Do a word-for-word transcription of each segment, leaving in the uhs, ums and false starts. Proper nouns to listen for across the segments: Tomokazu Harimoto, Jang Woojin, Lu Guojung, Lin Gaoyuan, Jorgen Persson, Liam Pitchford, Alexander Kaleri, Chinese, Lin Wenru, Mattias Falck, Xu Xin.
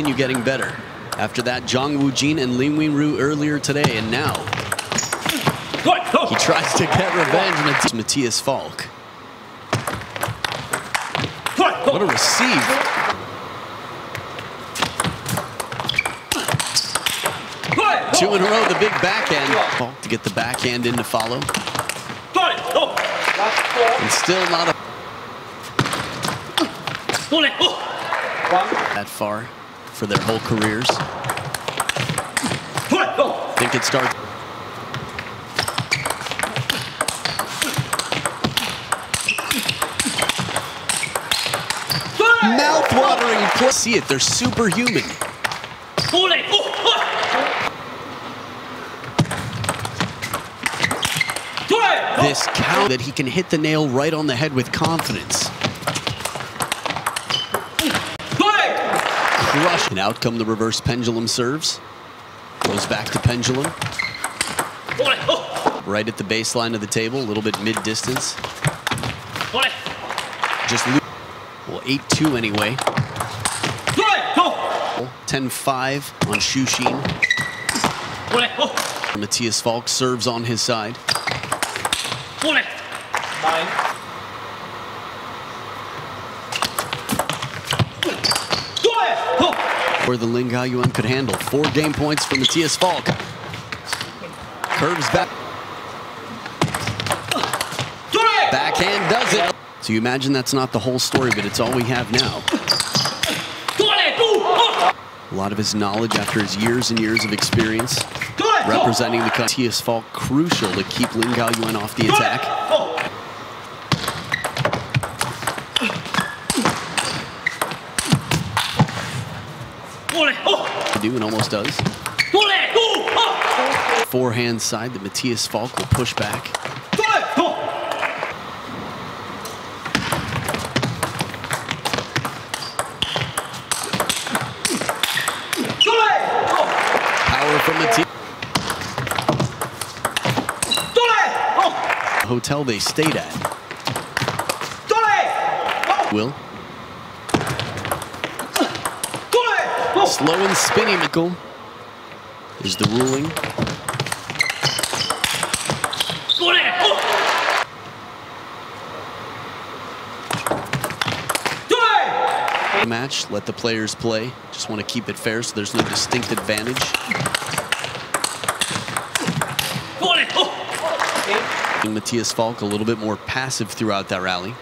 continue getting better. After that, Jang Woojin and Lin Wenru earlier today, and now he tries to get revenge, and it's Mattias Falck. What a receive. Two in a row, the big backhand. To get the backhand in to follow. And still not a... that far for their whole careers. I think it starts... mouth-watering play. See it, they're superhuman. This count that he can hit the nail right on the head with confidence. Crush. And out come the reverse pendulum serves. Goes back to pendulum. Right at the baseline of the table, a little bit mid-distance. Just lose. Well, eight two anyway. ten five on Xu Xin. Mattias Falck serves on his side. Nine. Where the Lin Gaoyuan could handle. Four game points for Mattias Falck. Curves back. Backhand does it. So you imagine that's not the whole story, but it's all we have now. A lot of his knowledge after his years and years of experience. Representing the country. Mattias Falck crucial to keep Lin Gaoyuan off the attack. To do and almost does. Forehand side that Mattias Falck will push back. Power from Mattias. Hotel they stayed at. Will. Slow and spinny, Michael, is the ruling. Match, let the players play. Just want to keep it fair so there's no distinct advantage. Mattias Falck a little bit more passive throughout that rally.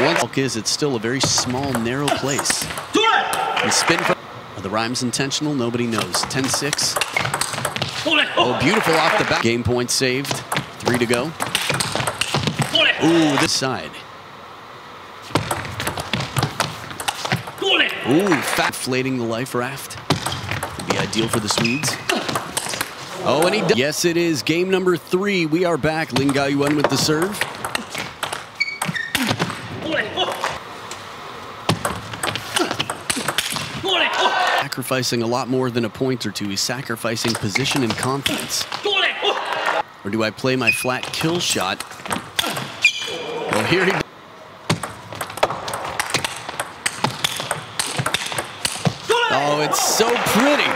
Once Falck is, it's still a very small, narrow place. And spin for... are the rhymes intentional? Nobody knows. ten six. Oh, beautiful off the back. Game point saved. Three to go. Ooh, this side. Ooh, fat flating the life raft. Would be ideal for the Swedes. Oh, and he does. Yes, it is. Game number three. We are back. Lin Gaoyuan with the serve. Sacrificing a lot more than a point or two. He's sacrificing position and confidence. Or do I play my flat kill shot? Well, here he goes. Oh, it's so pretty.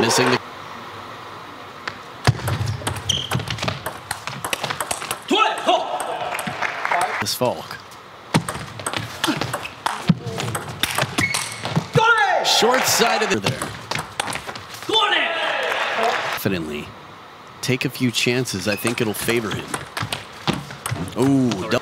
Missing the... this Falck. Short side of the... there. Confidently. Take a few chances. I think it'll favor him. Ooh, double.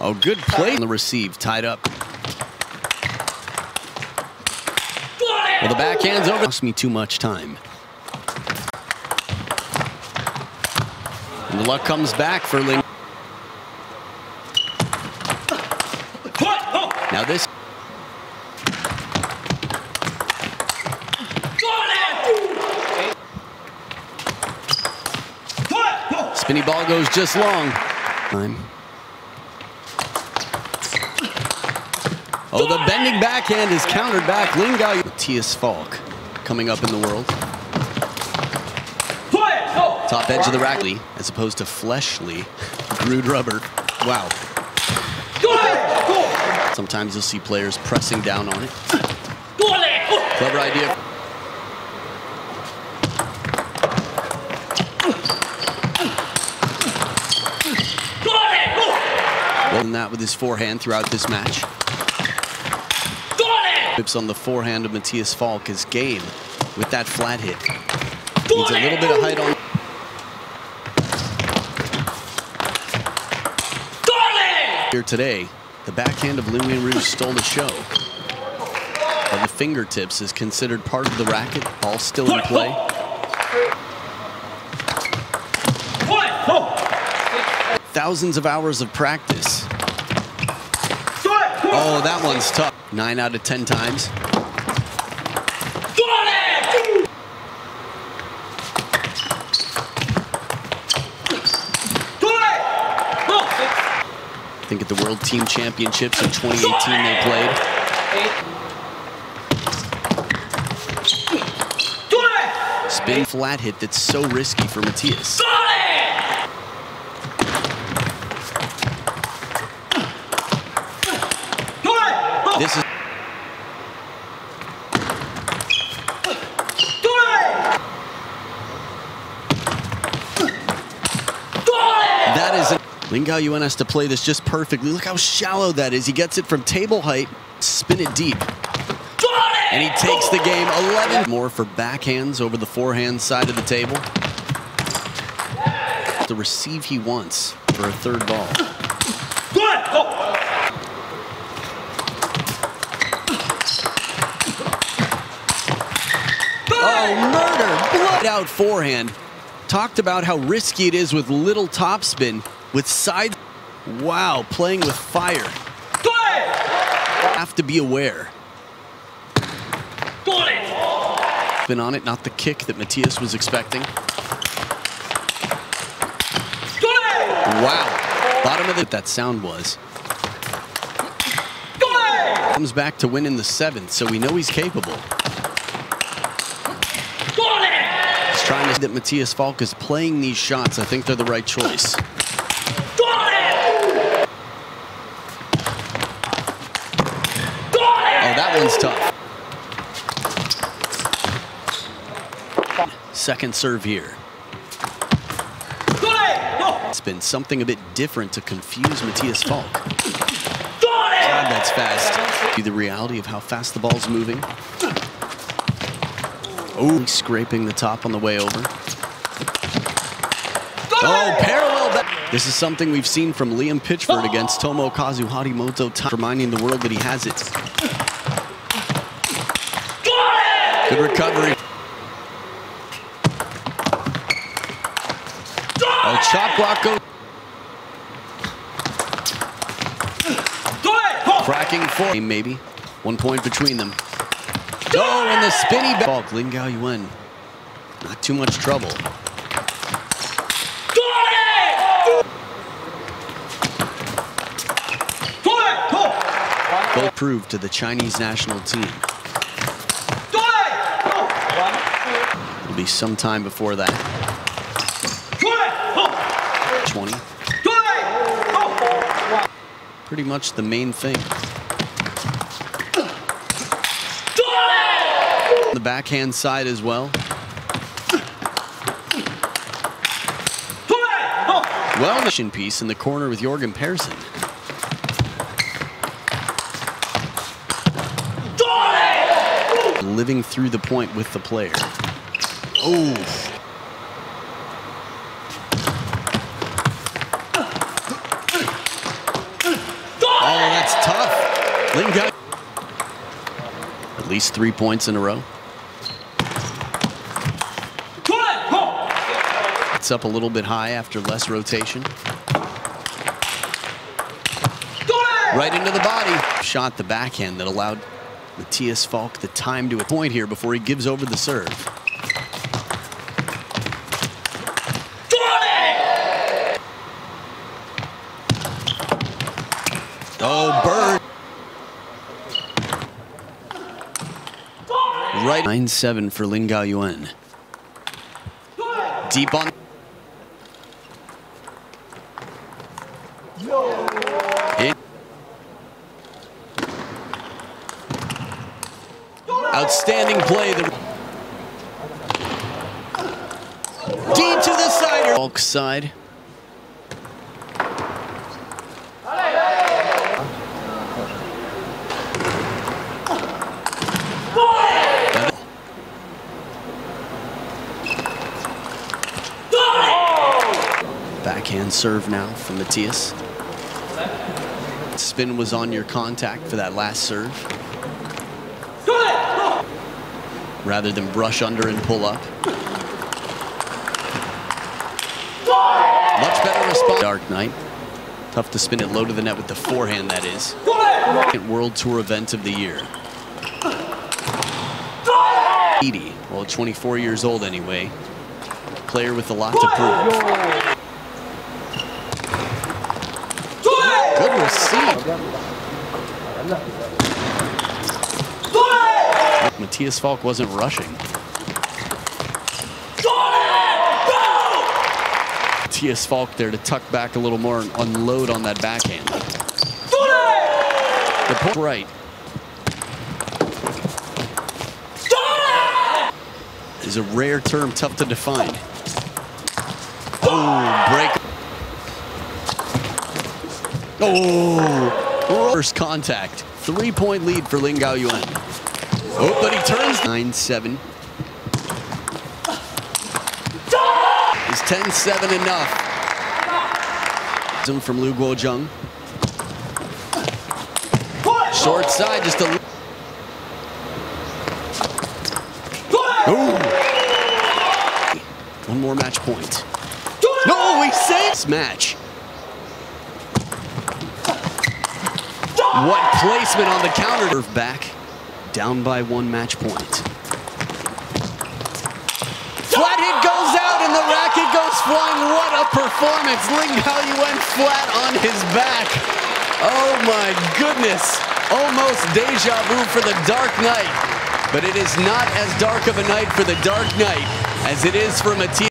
Oh, good play on the receive, tied up. Well, the backhand's over. Cost me too much time. And the luck comes back for Lin. Now this. Spinny ball goes just long. Oh, the bending backhand is countered back. Lin Gaoyuan. Mattias Falck coming up in the world. Top edge of the rack, as opposed to fleshly, crude rubber. Wow. Sometimes you'll see players pressing down on it. Clever idea. Rolling that with his forehand throughout this match. Pips on the forehand of Mattias Falck is game with that flat hit. Needs a little bit of height on. Here today, the backhand of Lin Wenru stole the show. And the fingertips is considered part of the racket, ball still in play. Thousands of hours of practice. Oh, that one's tough. Nine out of ten times. I think at the World Team Championships in twenty eighteen they played. Spin flat hit that's so risky for Mattias. This is that is a Lin Gaoyuan has to play this just perfectly. Look how shallow that is. He gets it from table height, spin it deep. And he takes the game eleven. More for backhands over the forehand side of the table. The receive he wants for a third ball. Oh, murder! Blood out forehand. Talked about how risky it is with little topspin. With side, wow, playing with fire. Have to be aware. Been on it, not the kick that Mattias was expecting. Wow, bottom of it, that sound was. Comes back to win in the seventh, so we know he's capable. He's trying to see that Mattias Falck is playing these shots. I think they're the right choice. One's tough. Second serve here. It's been something a bit different to confuse Mattias Falck. God, that's fast. The reality of how fast the ball's moving. Oh, scraping the top on the way over. Oh, parallel back. This is something we've seen from Liam Pitchford against Tomokazu Harimoto, reminding the world that he has it. Good recovery. Oh, chop block goes. Cracking four. Maybe. One point between them. Oh, and the spinny back. Lin Gaoyuan. Not too much trouble. Both proved to the Chinese national team. Be some time before that. twenty. Pretty much the main thing. The backhand side as well. Well, mission piece in the corner with Jorgen Persson. Living through the point with the player. Oh, that's tough. Lin got at least three points in a row. It's up a little bit high after less rotation. Right into the body. Shot the backhand that allowed Mattias Falck the time to a point here before he gives over the serve. right. nine seven for Lin Gaoyuan. Deep on. In. Outstanding play. The deep to the side. Falck side. Backhand serve now from Mattias. Spin was on your contact for that last serve. Rather than brush under and pull up. Much better response. Dark night. Tough to spin it low to the net with the forehand, that is. Second World Tour event of the year. eighty, well, twenty-four years old anyway. Player with a lot to prove. Mattias Falck wasn't rushing. Mattias Falck there to tuck back a little more and unload on that backhand. The point right is a rare term, tough to define. Oh, break. Oh, first contact. Three-point lead for Lin Gaoyuan. Oh, but he turns. nine seven. Is ten seven enough? From Lu Guojung. Short side, just a... Ooh. One more match point. No, he saves match. What placement on the counter. Serve back, down by one match point. Flat hit goes out and the racket goes flying. What a performance. Lin Gaoyuan flat on his back. Oh my goodness. Almost deja vu for the dark night. But it is not as dark of a night for the dark night as it is for Mattias.